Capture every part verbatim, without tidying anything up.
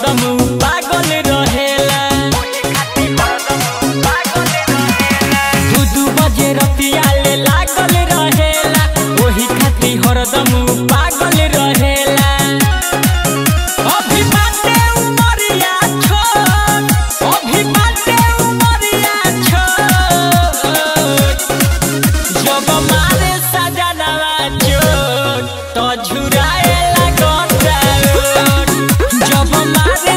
हरदम पागल रहेला। दू दू बजे रतिया ले लागल रहेला, वही खातिर हरदम पागल रहेला। अभी बाटे उमरिया छो, अभी बाटे उमरिया छो, जब मारे सजनवा चोट तो झुराएला गोटा। जब मारे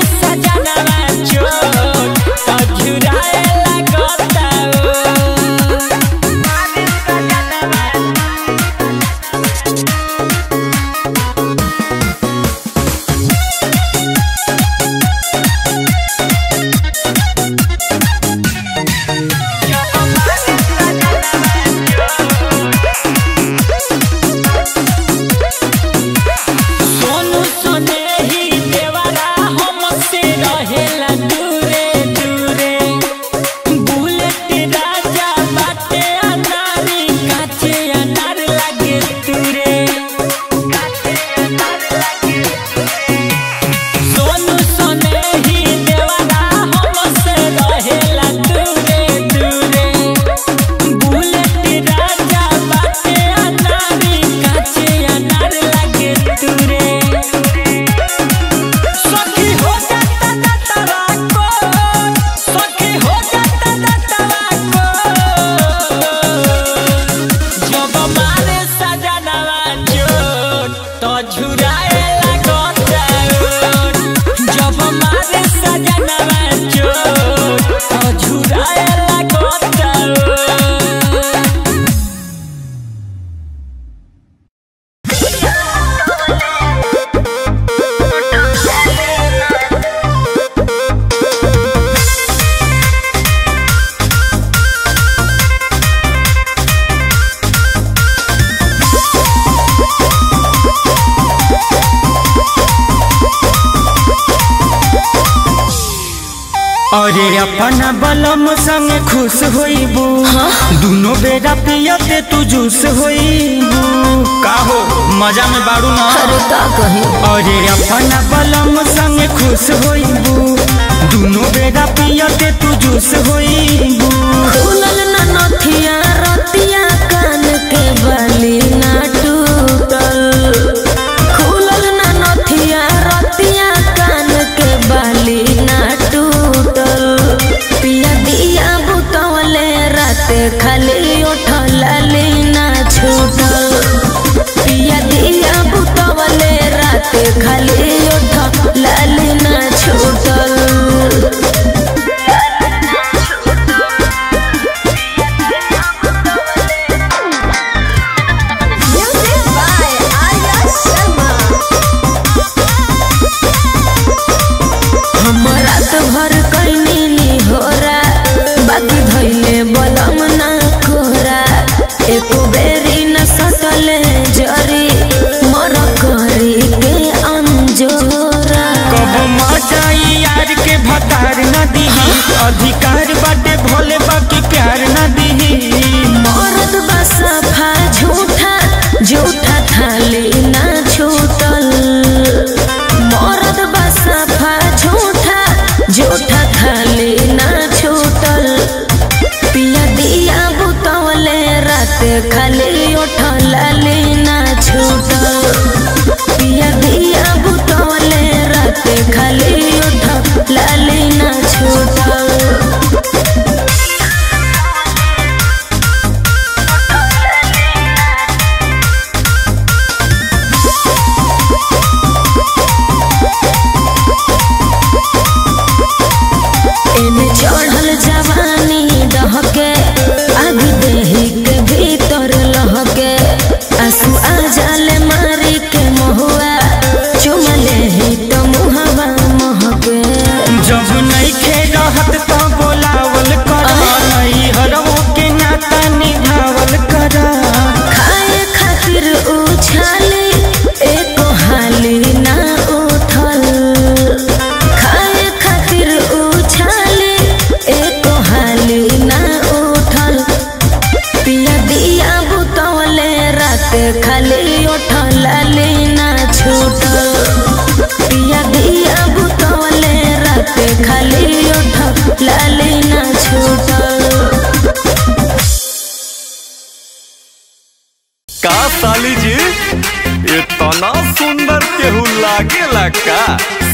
सजनवा चोट तो झुराएला गोटा। तो झुराएला गोटा, जब मारे सजनवा चोट तो झुराएला गोटा। अरे अपना बलम संग खुश होइबू, दुनो बेरा पियते तू जूस होइबू। काहो मजा में बारू ना कही। अरे अपना बलम संग खुश होइबू, दुनो बेरा पियते तू जूस होइबू। खुलल ना नथिया रतिया कान के बाली ना टूटल, खुलल ना नथिया रतिया कान के बाली ना खाली उठलाली ना छूटल। पिया दिया बुतवले रात खाली उठलाली ना छूटल। खाली उठा लाली ना छूटा। खाली उठ लाली ना छूट पिया दिया बुतौले रात खाली उठ लाली ना छूट। का साली जी ये तना सुंदर केहू लागेला का?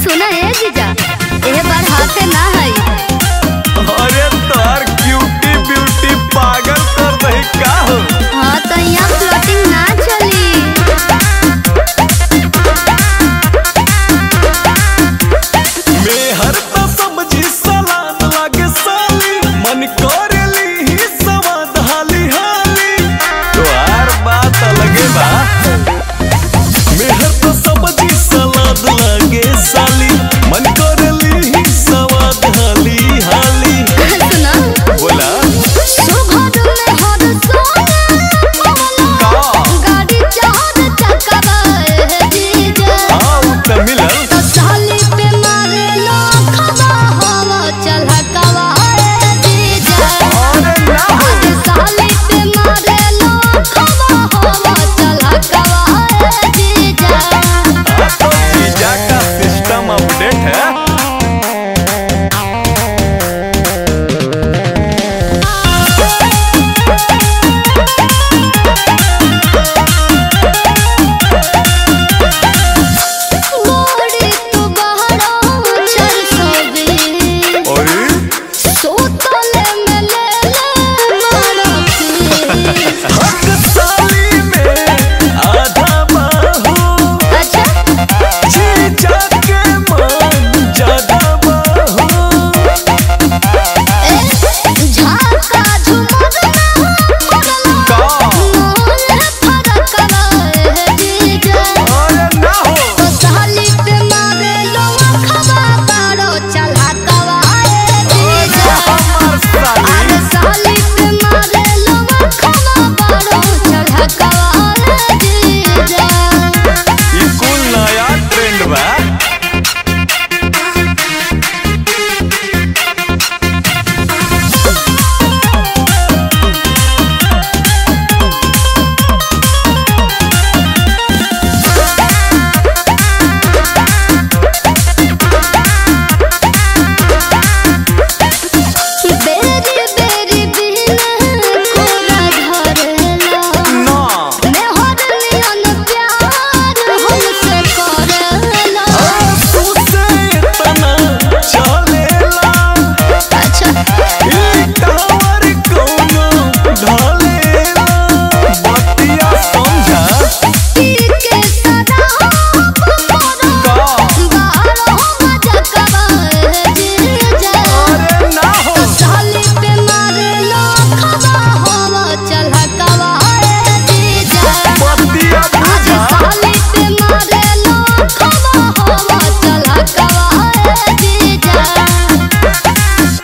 सुना है जीजा एह बार हाथे ना है। अरे तार क्यूटी ब्यूटी पागल कर दही का हो। हाँ तो यहाँ फ्लोटिंग ना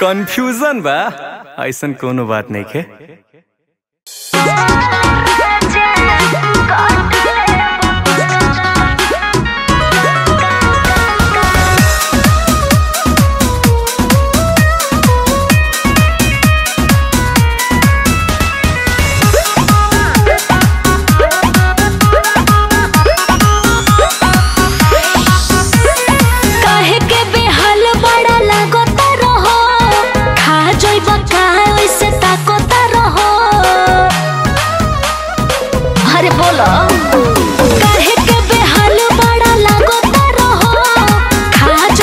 कंफ्यूजन बा ऐसन कोनो बात नहीं के। काहे के बेहाल बड़ा लागता रहो खा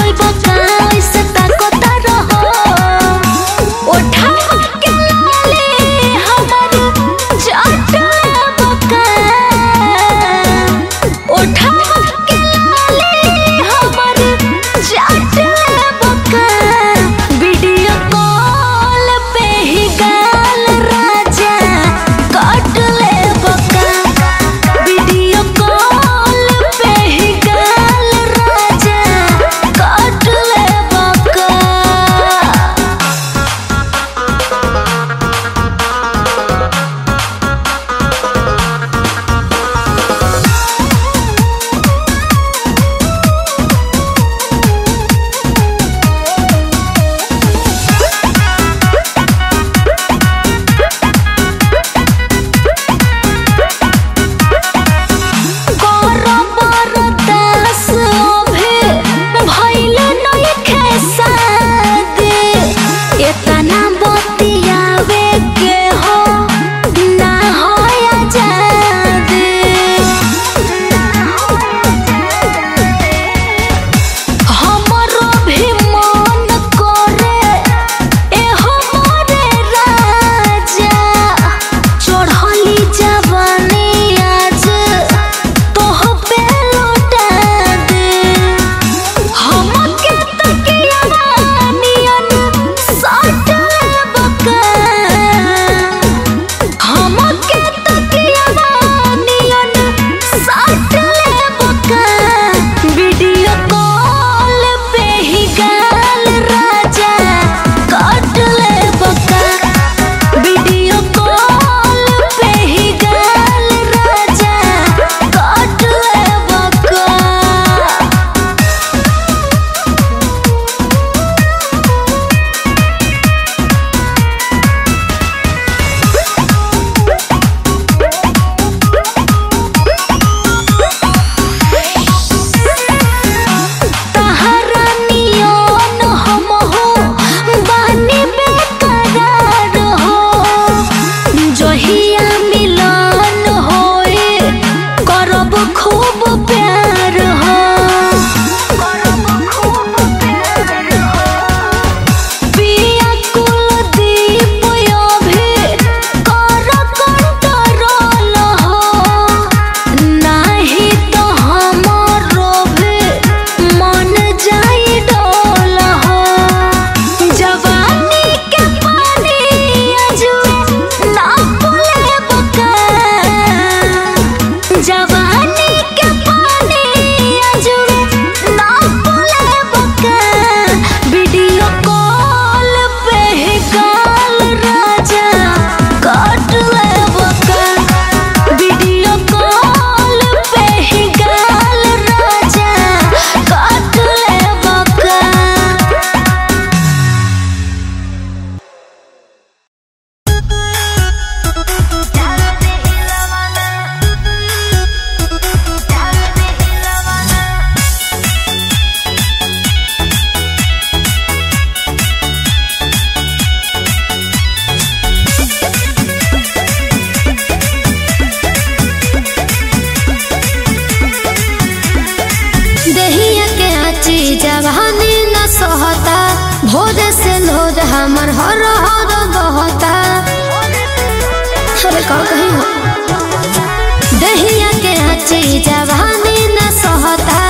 दहिया के हची जवानी न सहता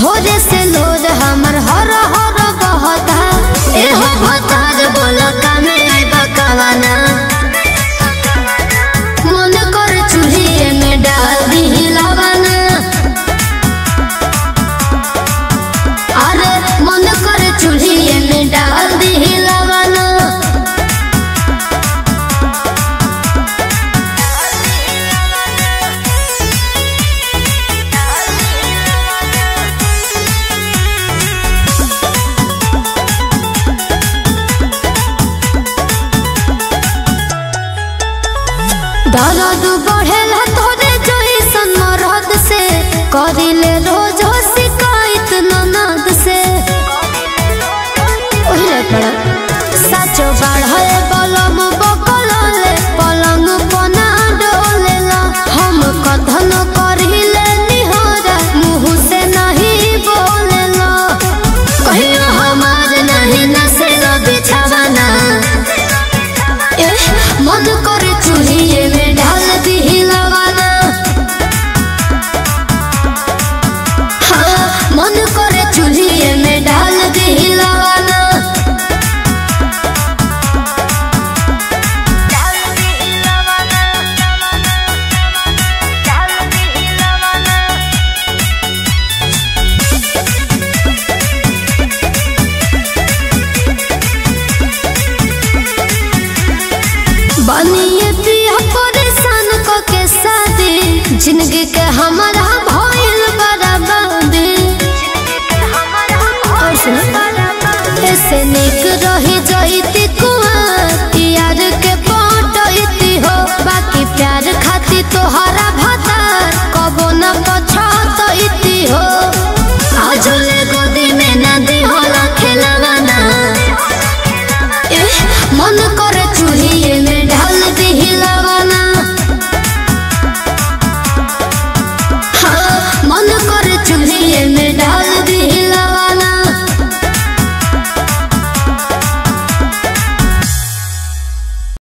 भोरे से लोज हमर हर हर बहता एहो भतार बोला कामे बकवाना मन कर चूल्हे में डाल दी लवाना अरे मन कर चूल्हे में डाल दी लवाना दादा दुबा।